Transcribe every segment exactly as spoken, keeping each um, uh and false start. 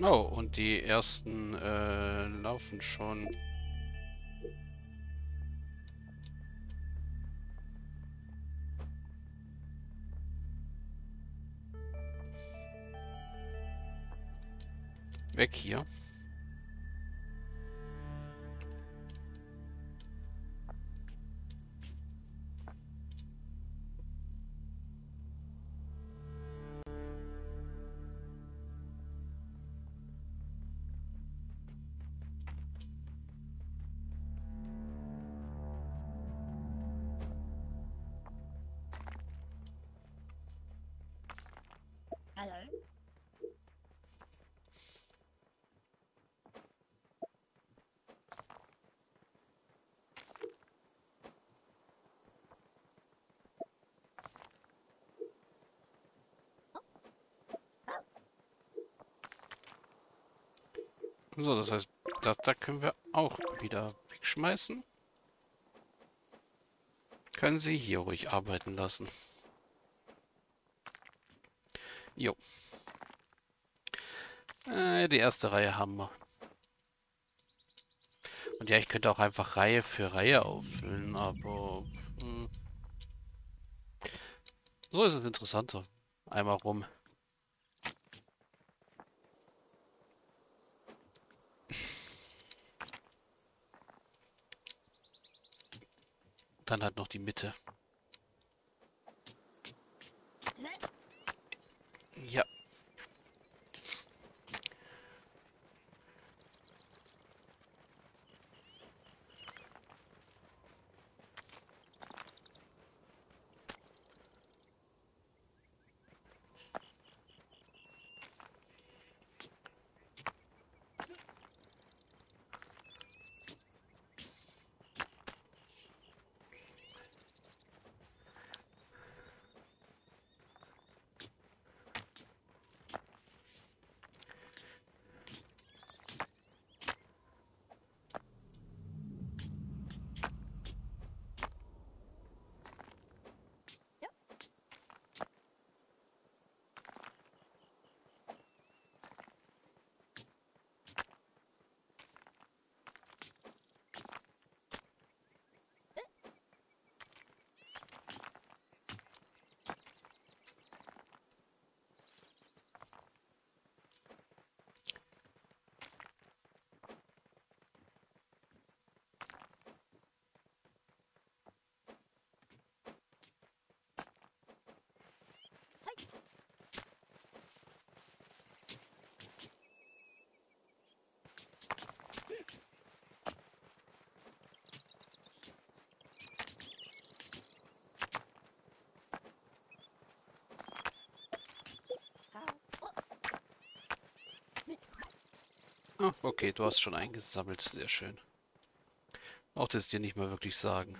Oh, und die ersten äh, laufen schon. Weg hier. So, das heißt, das da können wir auch wieder wegschmeißen. Können Sie hier ruhig arbeiten lassen. Jo. Äh, die erste Reihe haben wir. Und ja, ich könnte auch einfach Reihe für Reihe auffüllen, aber... Mh. So ist es interessanter. Einmal rum. Dann halt noch die Mitte. Ja. Ah, okay, du hast schon eingesammelt. Sehr schön. Brauchte es dir nicht mal wirklich sagen.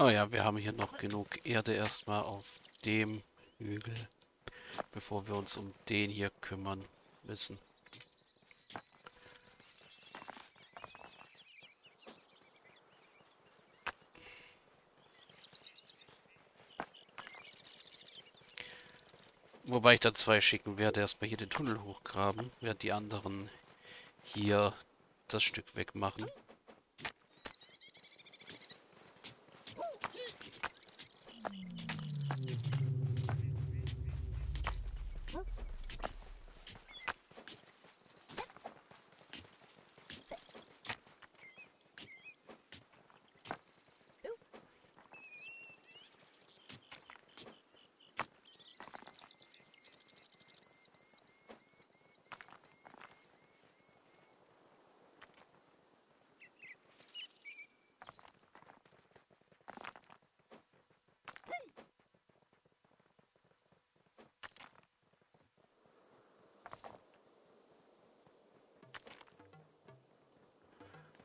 Oh ja, wir haben hier noch genug Erde erstmal auf dem Hügel, bevor wir uns um den hier kümmern müssen. Wobei ich da zwei schicken werde, erstmal hier den Tunnel hochgraben, während die anderen hier das Stück wegmachen.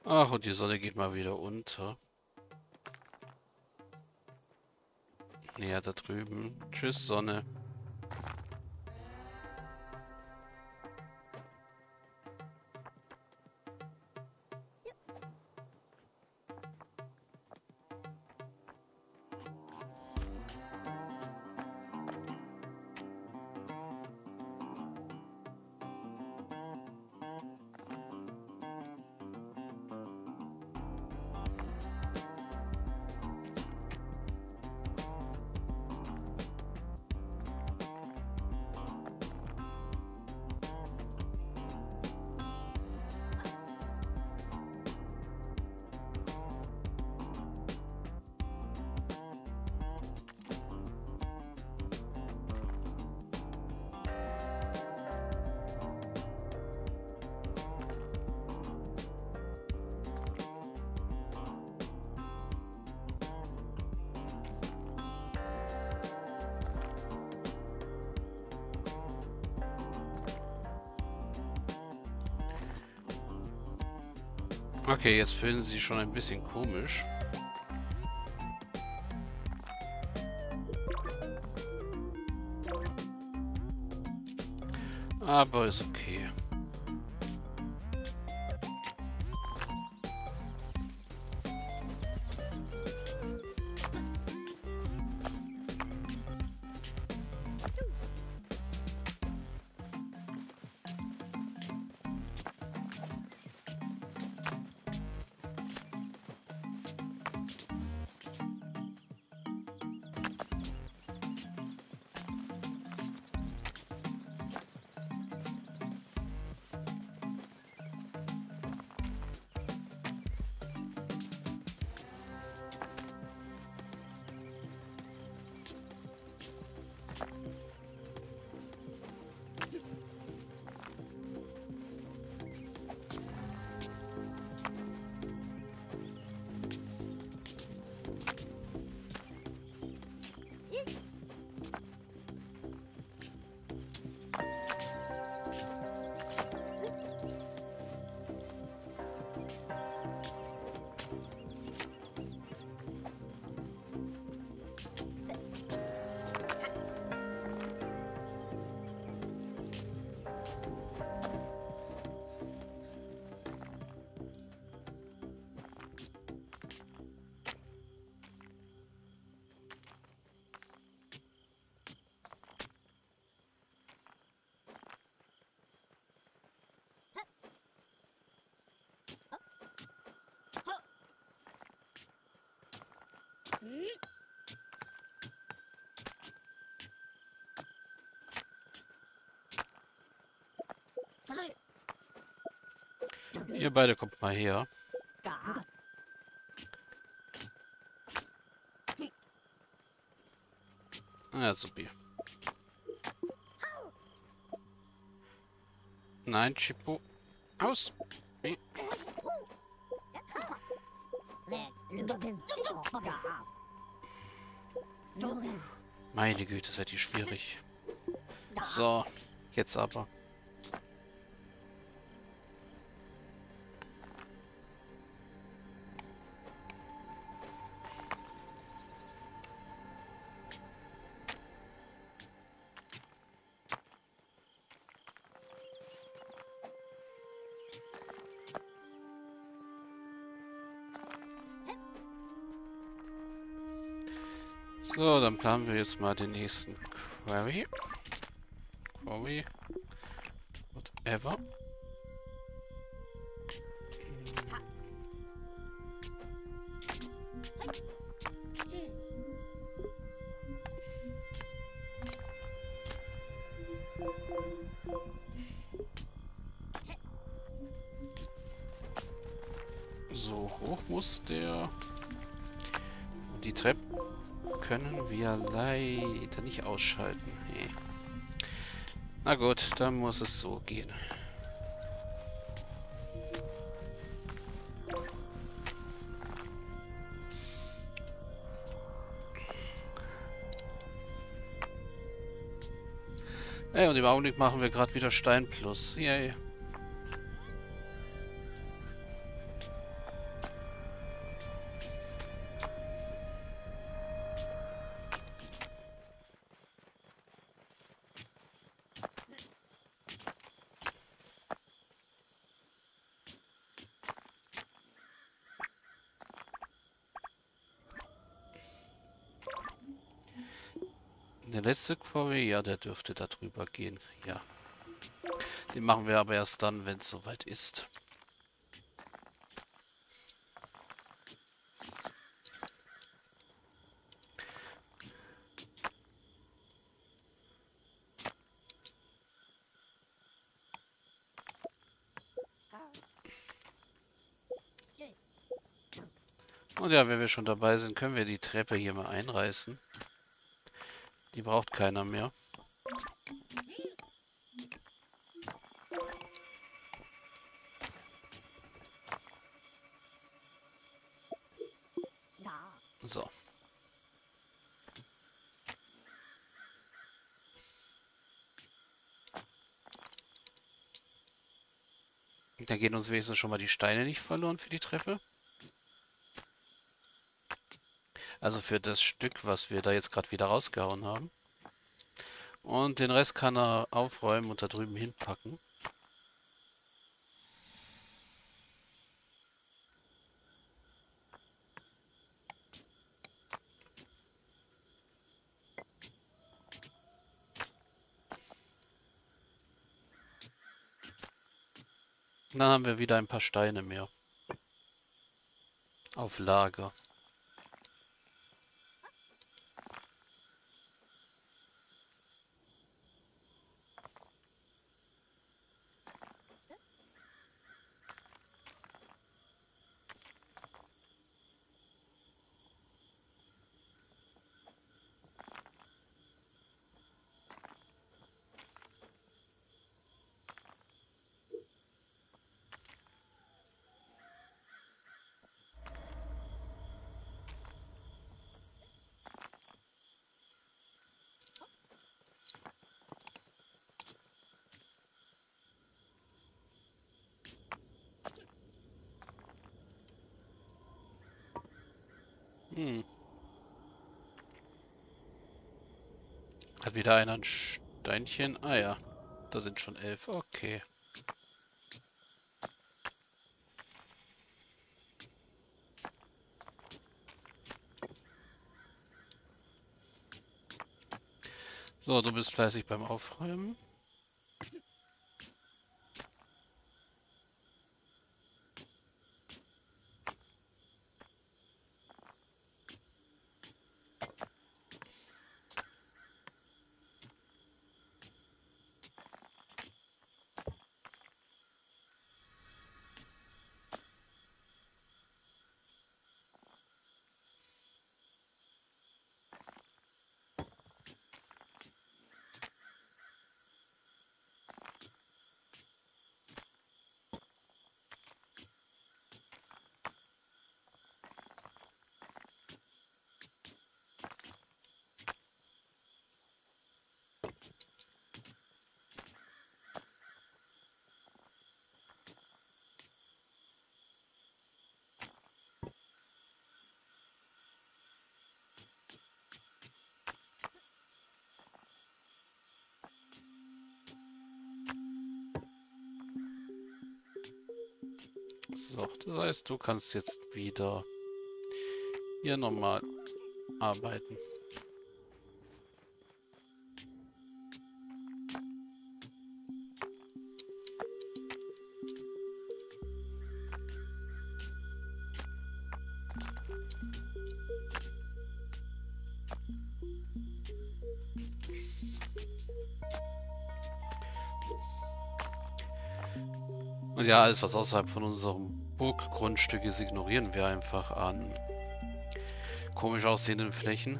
Ach, und die Sonne geht mal wieder unter. Ja, da drüben. Tschüss, Sonne. Okay, jetzt fühlen sie schon ein bisschen komisch. Aber ist okay. Ihr beide kommt mal her. Ja, super. Nein, Chippo. Aus. Meine Güte, das wird hier schwierig. So, jetzt aber. So, dann planen wir jetzt mal den nächsten Quarry. Quarry. Whatever. So, hoch muss der. Die Treppe können wir leider nicht ausschalten. Nee. Na gut, dann muss es so gehen. Ey, und im Augenblick machen wir gerade wieder Stein plus. Yay. Der letzte Quarry, ja, der dürfte da drüber gehen. Ja. Den machen wir aber erst dann, wenn es soweit ist. Und ja, wenn wir schon dabei sind, können wir die Treppe hier mal einreißen. Die braucht keiner mehr. So. Da gehen uns wenigstens schon mal die Steine nicht verloren für die Treppe. Also für das Stück, was wir da jetzt gerade wieder rausgehauen haben. Und den Rest kann er aufräumen und da drüben hinpacken. Und dann haben wir wieder ein paar Steine mehr. Auf Lager. Hm. Hat wieder einer ein Steinchen? Ah ja, da sind schon elf. Okay. So, du bist fleißig beim Aufräumen. So, das heißt, du kannst jetzt wieder hier nochmal arbeiten. Und ja, alles, was außerhalb von unserem Burggrundstück ist, ignorieren wir einfach an komisch aussehenden Flächen.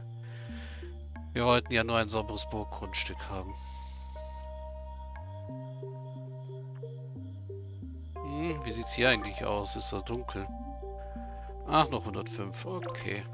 Wir wollten ja nur ein sauberes Burggrundstück haben. Hm, wie sieht es hier eigentlich aus? Ist so dunkel. Ach, noch hundertfünf. Okay.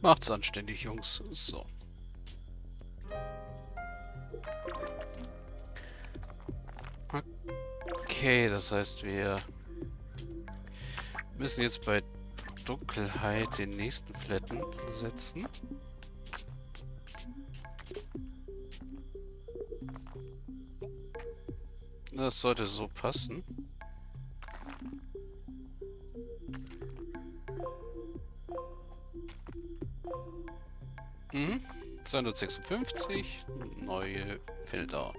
Macht's anständig, Jungs. So. Okay, das heißt, wir müssen jetzt bei Dunkelheit den nächsten Flatten setzen. Das sollte so passen. Mhm. zweihundertsechsundfünfzig neue Felder.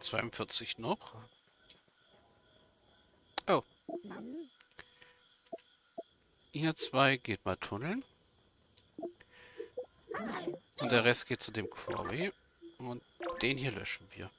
zweiundvierzig noch. Oh. Ihr zwei geht mal tunneln. Und der Rest geht zu dem Quarry. Und den hier löschen wir.